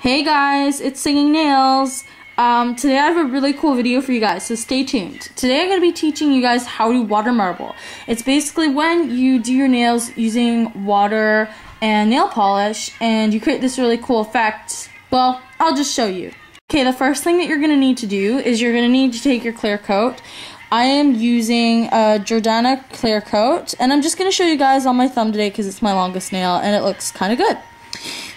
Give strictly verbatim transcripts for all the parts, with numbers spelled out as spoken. Hey guys, it's Singing Nails. Um, today I have a really cool video for you guys, so stay tuned. Today I'm going to be teaching you guys how to water marble. It's basically when you do your nails using water and nail polish and you create this really cool effect. Well, I'll just show you. Okay, the first thing that you're going to need to do is you're going to need to take your clear coat. I am using a Jordana clear coat, and I'm just going to show you guys on my thumb today because it's my longest nail and it looks kind of good.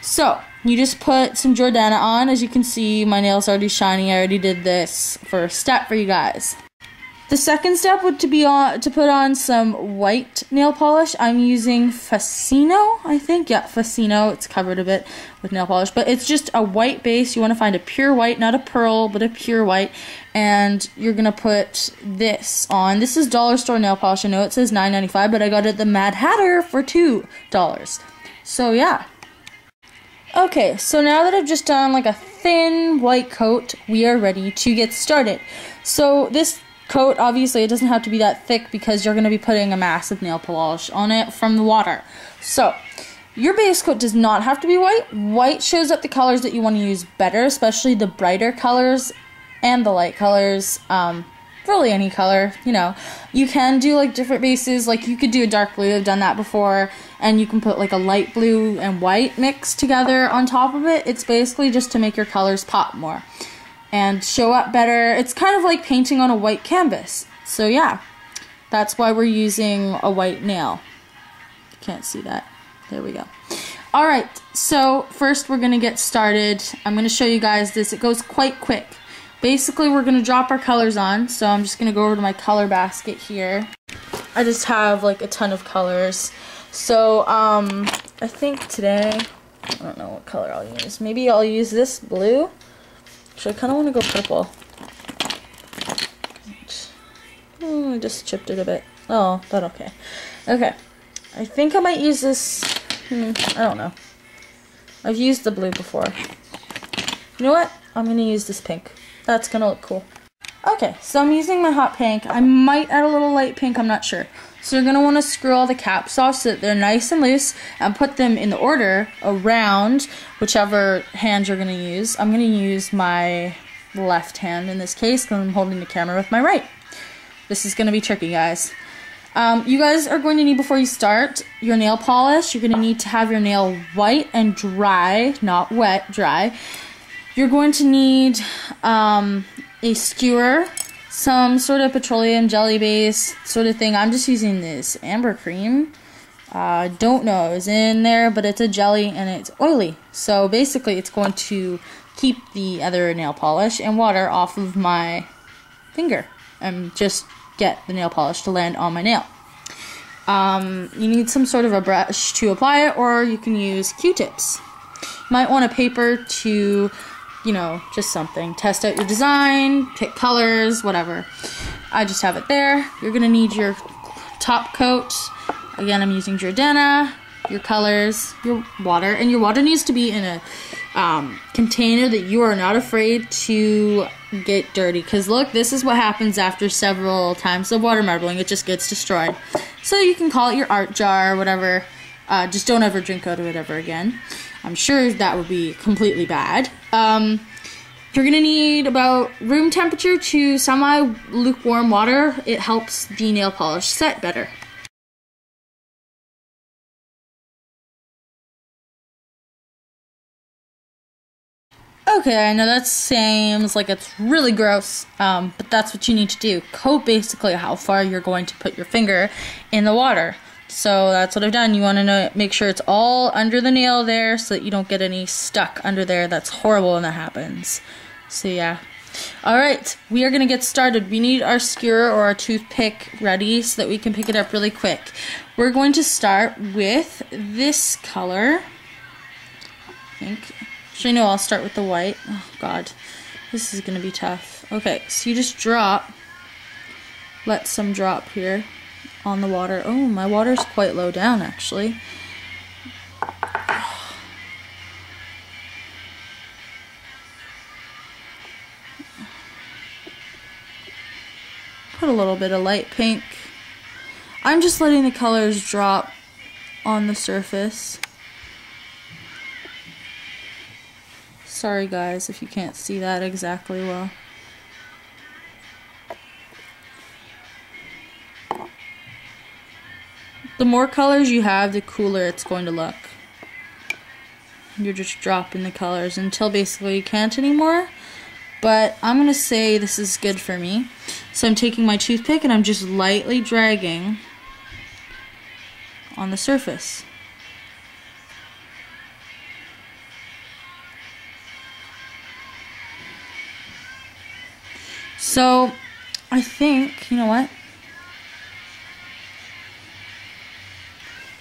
So, you just put some Jordana on. As you can see, my nail's already shiny. I already did this first step for you guys. The second step would to be on, to put on some white nail polish. I'm using Fasino, I think. Yeah, Fasino. It's covered a bit with nail polish, but it's just a white base. You want to find a pure white, not a pearl, but a pure white. And you're going to put this on. This is dollar store nail polish. I know it says nine ninety-five, but I got it at the Mad Hatter for two dollars. So, yeah. Okay, so now that I've just done like a thin white coat, we are ready to get started. So, this coat, obviously, it doesn't have to be that thick because you're going to be putting a massive nail polish on it from the water. So, your base coat does not have to be white. White shows up the colors that you want to use better, especially the brighter colors and the light colors. Um, really any color, you know. You can do like different bases, like you could do a dark blue, I've done that before, and you can put like a light blue and white mix together on top of it. It's basically just to make your colors pop more and show up better. It's kind of like painting on a white canvas. So yeah, that's why we're using a white nail. You can't see that. There we go. Alright, so first we're gonna get started. I'm gonna show you guys this. It goes quite quick. Basically, we're going to drop our colors on, so I'm just going to go over to my color basket here. I just have, like, a ton of colors. So, um, I think today, I don't know what color I'll use. Maybe I'll use this blue. Actually, I kind of want to go purple. Oh, I just chipped it a bit. Oh, but okay. Okay. I think I might use this, hmm, I don't know. I've used the blue before. You know what? I'm going to use this pink. That's gonna look cool. Okay, so I'm using my hot pink. I might add a little light pink, I'm not sure. So you're gonna wanna screw all the caps off so that they're nice and loose and put them in the order around whichever hand you're gonna use. I'm gonna use my left hand in this case because I'm holding the camera with my right. This is gonna be tricky, guys. Um, you guys are going to need, before you start, your nail polish. You're gonna need to have your nail white and dry, not wet, dry. You're going to need um, a skewer, some sort of petroleum jelly base sort of thing. I'm just using this amber cream. I uh, don't know it's in there, but it's a jelly and it's oily. So basically it's going to keep the other nail polish and water off of my finger and just get the nail polish to land on my nail. Um, you need some sort of a brush to apply it, or you can use Q-tips. You might want a paper to, you know, just something. Test out your design, pick colors, whatever. I just have it there. You're going to need your top coat. Again, I'm using Jordana, your colors, your water. And your water needs to be in a um, container that you are not afraid to get dirty. Because look, this is what happens after several times of water marbling. It just gets destroyed. So you can call it your art jar or whatever. Uh, just don't ever drink out of it ever again. I'm sure that would be completely bad. Um, you're going to need about room temperature to semi-lukewarm water. It helps the nail polish set better. Okay, I know that seems like it's really gross, um, but that's what you need to do. Coat basically how far you're going to put your finger in the water. So that's what I've done. You want to know, make sure it's all under the nail there so that you don't get any stuck under there. That's horrible when that happens. So yeah. Alright, we are going to get started. We need our skewer or our toothpick ready so that we can pick it up really quick. We're going to start with this color. I think. Actually, no, I'll start with the white. Oh god, this is going to be tough. Okay, so you just drop. Let some drop here. On the water. Oh, my water's quite low down actually. Put a little bit of light pink. I'm just letting the colors drop on the surface. Sorry guys if you can't see that exactly well. The more colors you have, the cooler it's going to look. You're just dropping the colors until basically you can't anymore. But I'm going to say this is good for me. So I'm taking my toothpick and I'm just lightly dragging on the surface. So I think, you know what?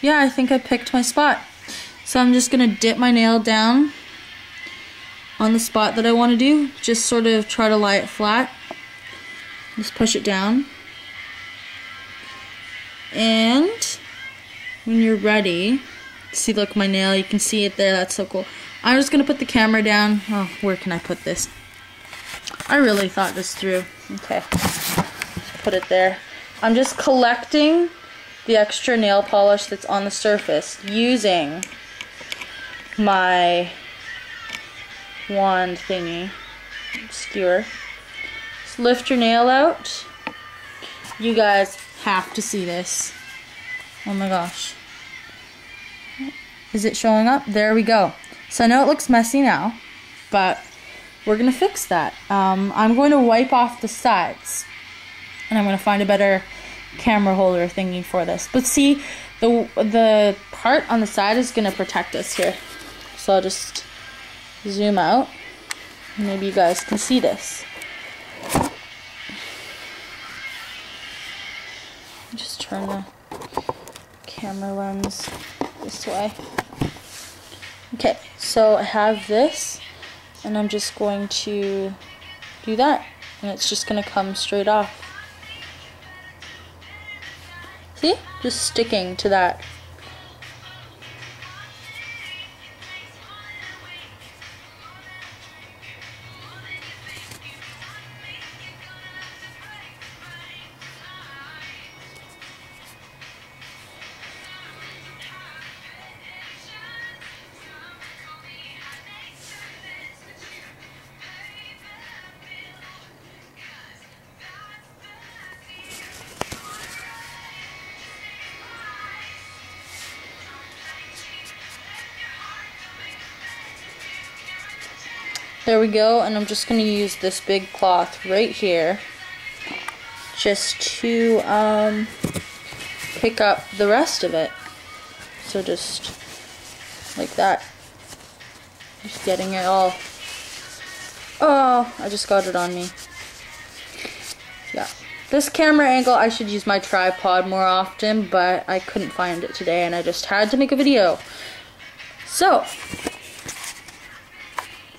Yeah, I think I picked my spot. So I'm just going to dip my nail down on the spot that I want to do. Just sort of try to lie it flat. Just push it down. And when you're ready, see, look, my nail, you can see it there. That's so cool. I'm just going to put the camera down. Oh, where can I put this? I really thought this through. Okay. Put it there. I'm just collecting the extra nail polish that's on the surface using my wand thingy, skewer. Just lift your nail out. You guys have to see this. Oh my gosh. Is it showing up? There we go. So I know it looks messy now, but we're going to fix that. Um, I'm going to wipe off the sides, and I'm going to find a better camera holder thingy for this. But see, the the part on the side is going to protect us here. So I'll just zoom out. Maybe you guys can see this. Just turn the camera lens this way. Okay, so I have this, and I'm just going to do that, and it's just going to come straight off. See? Just sticking to that. There we go, and I'm just going to use this big cloth right here just to um, pick up the rest of it. So just like that. Just getting it all. Oh, I just got it on me. Yeah. This camera angle, I should use my tripod more often, but I couldn't find it today, and I just had to make a video. So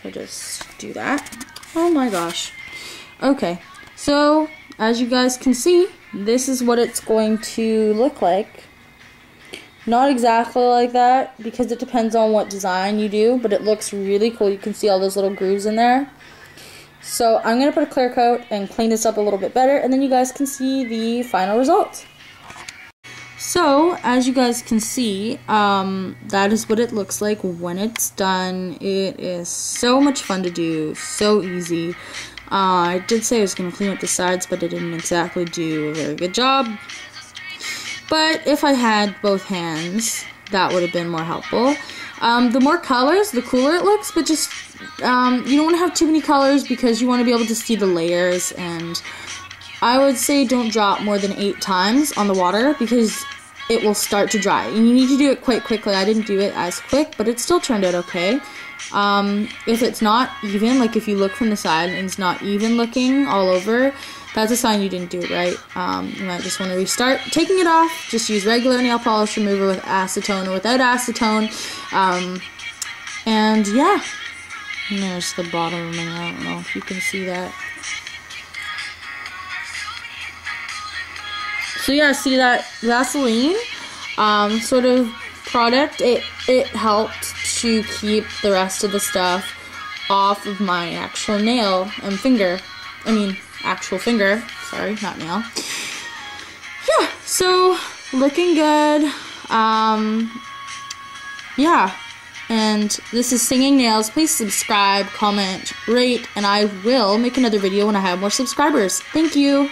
I'll just do that. Oh my gosh. Okay, so as you guys can see, this is what it's going to look like. Not exactly like that, because it depends on what design you do, but it looks really cool. You can see all those little grooves in there. So I'm gonna put a clear coat and clean this up a little bit better, and then you guys can see the final result. So, as you guys can see, um, that is what it looks like when it's done. It is so much fun to do, so easy. Uh, I did say I was going to clean up the sides, but I didn't exactly do a very good job. But if I had both hands, that would have been more helpful. Um, the more colors, the cooler it looks, but just, um, you don't want to have too many colors because you want to be able to see the layers, and I would say don't drop more than eight times on the water because it will start to dry. And you need to do it quite quickly. I didn't do it as quick, but it still turned out okay. Um, if it's not even, like if you look from the side and it's not even looking all over, that's a sign you didn't do it right. Um, you might just want to restart. Taking it off, just use regular nail polish remover with acetone or without acetone. Um, and yeah, and there's the bottom of my nail. I don't know if you can see that. So yeah, see that Vaseline um, sort of product, it, it helped to keep the rest of the stuff off of my actual nail and finger. I mean, actual finger. Sorry, not nail. Yeah, so looking good. Um, yeah, And this is Singing Nails. Please subscribe, comment, rate, and I will make another video when I have more subscribers. Thank you.